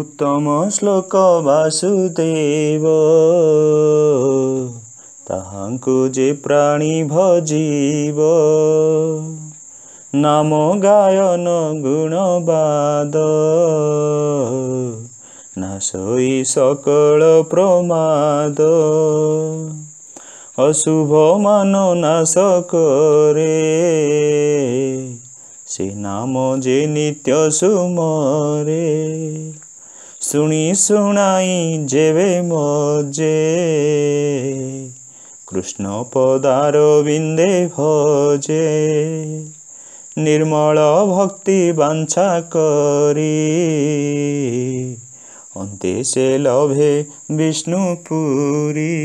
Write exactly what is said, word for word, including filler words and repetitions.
উত্তম শ্লোক বাসুদেব তাহাঙ্কু যে প্রাণী ভজিব নাম গায়ন গুণবাদ নাশই সকল প্রমাদ অশুভ মান নাশ করে সে নাম যে নিত্য সুমরে শুনি শুনাই যেবে মজে কৃষ্ণ পদার বিন্দে ভজে নির্মল ভক্তি বাঞ্ছা করি অন্তে সে লভে বিষ্ণু পুরী।